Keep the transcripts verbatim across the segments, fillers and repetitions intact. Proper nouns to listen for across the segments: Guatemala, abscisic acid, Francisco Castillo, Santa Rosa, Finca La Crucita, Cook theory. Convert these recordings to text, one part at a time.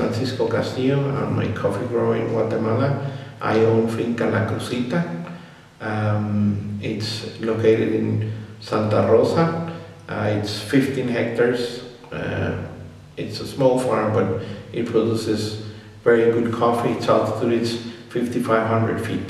Francisco Castillo. I'm a coffee grower in Guatemala. I own Finca La Crucita. Um, it's located in Santa Rosa. Uh, it's fifteen hectares. Uh, it's a small farm, but it produces very good coffee. Its altitude is fifty-five hundred feet.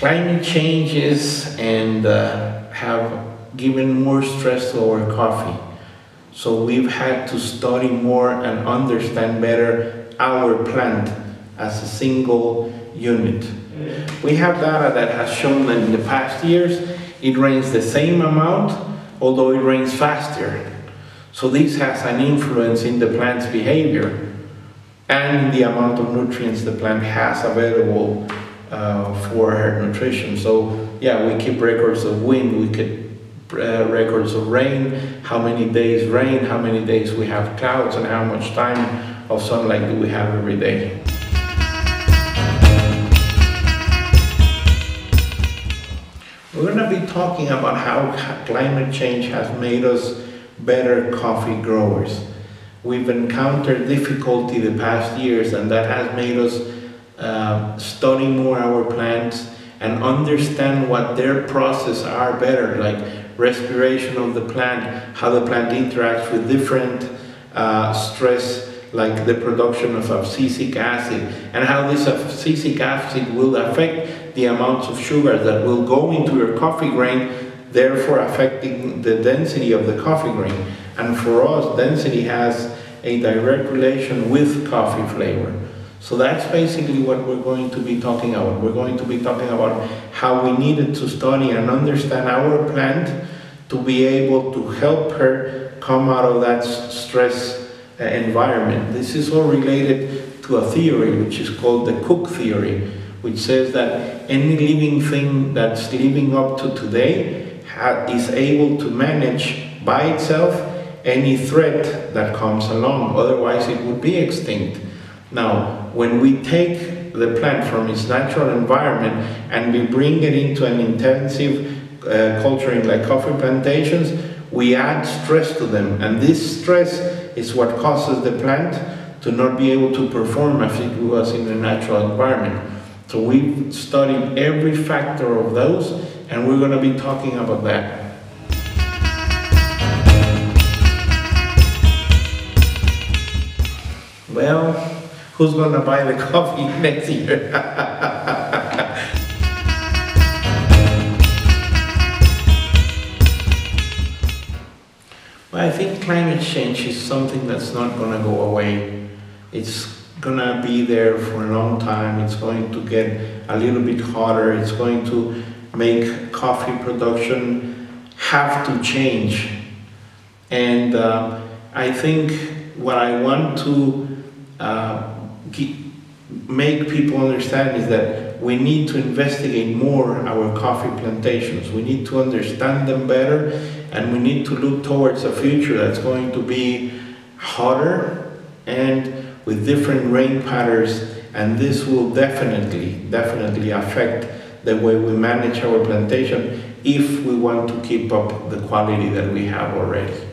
Climate changes and uh, have given more stress to our coffee. So we've had to study more and understand better our plant as a single unit. We have data that has shown that in the past years it rains the same amount, although it rains faster. So this has an influence in the plant's behavior and the amount of nutrients the plant has available Uh, for her nutrition. So yeah, we keep records of wind, we keep uh, records of rain, how many days rain, how many days we have clouds, and how much time of sunlight do we have every day. We're going to be talking about how climate change has made us better coffee growers. We've encountered difficulty the past years, and that has made us Uh, study more our plants and understand what their processes are better, like respiration of the plant, how the plant interacts with different uh, stress, like the production of abscisic acid, and how this abscisic acid will affect the amounts of sugar that will go into your coffee grain, therefore affecting the density of the coffee grain. And for us, density has a direct relation with coffee flavor. So that's basically what we're going to be talking about. We're going to be talking about how we needed to study and understand our plant to be able to help her come out of that stress environment. This is all related to a theory which is called the Cook theory, which says that any living thing that's living up to today is able to manage by itself any threat that comes along, otherwise it would be extinct. Now, when we take the plant from its natural environment and we bring it into an intensive uh, culturing like coffee plantations, we add stress to them, and this stress is what causes the plant to not be able to perform as it was in the natural environment. So we've studied every factor of those, and we're going to be talking about that. Well, who's going to buy the coffee next year? Well, I think climate change is something that's not going to go away. It's going to be there for a long time. It's going to get a little bit hotter. It's going to make coffee production have to change. And uh, I think what I want to uh, make people understand is that we need to investigate more our coffee plantations. We need to understand them better, and we need to look towards a future that's going to be hotter and with different rain patterns, and this will definitely, definitely affect the way we manage our plantation if we want to keep up the quality that we have already.